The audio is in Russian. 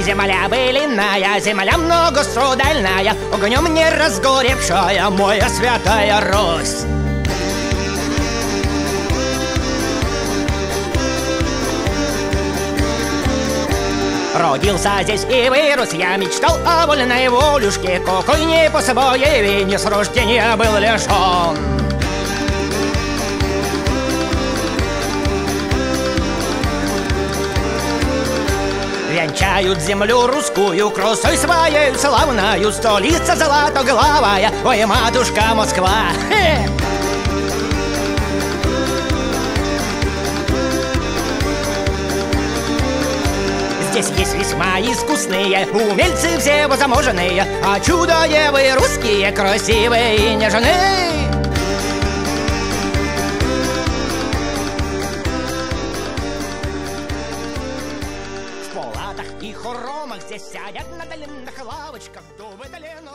и земля былиная, земля многострадальная, огнем не разгоревшая, моя святая Русь. Родился здесь и вырос, я мечтал о вольной волюшке, какой не по своей вине с рождения был лишен. Венчают землю русскую красой своей славною, столица золотоглавая, ой, матушка Москва! Здесь есть весьма искусные умельцы, все возможные, а чудоевы русские, красивые и нежные. В полатах и хоромах здесь сядят на длинных лавочках, дубы долину.